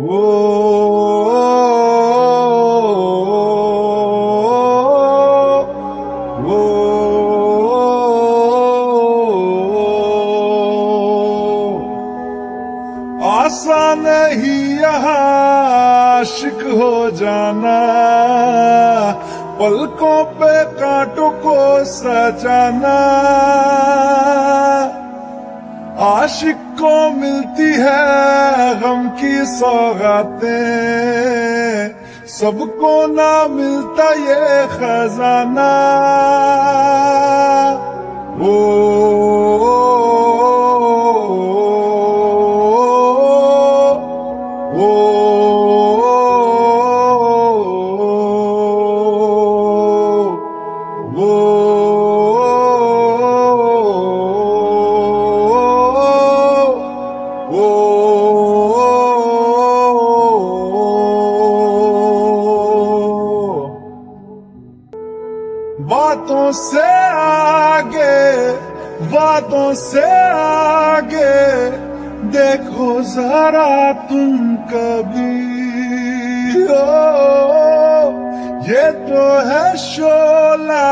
आसा नहीं यहाँ आशिक हो जाना, पलकों पे कांटों को सजाना। आशिक को मिलती है गम की सौगातें, सबको ना मिलता ये खजाना। बातों से आगे, बातों से आगे देखो जरा तुम कभी। ओ ये तो है शोला,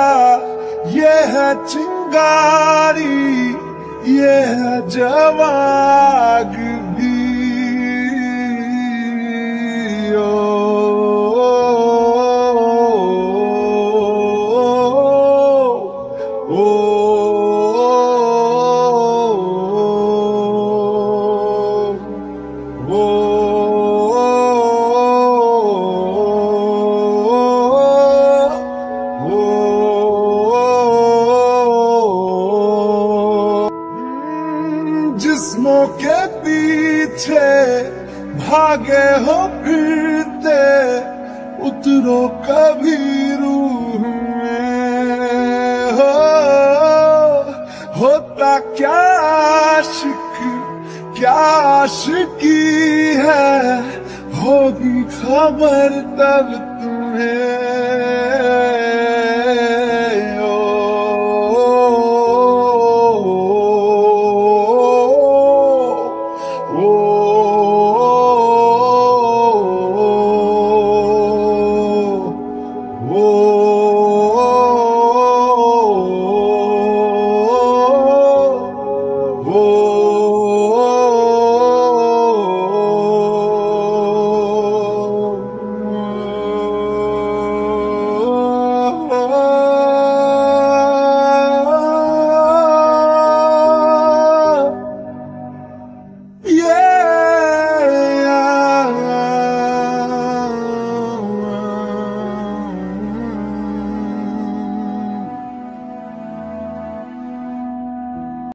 ये है चिंगारी, ये है जवाग। जिस्मों के पीछे भागे हो फिरते, उतरो कभी रूह में। होता क्या आशिक, क्या आशिकी है, होगी खबर तब तुम्हें।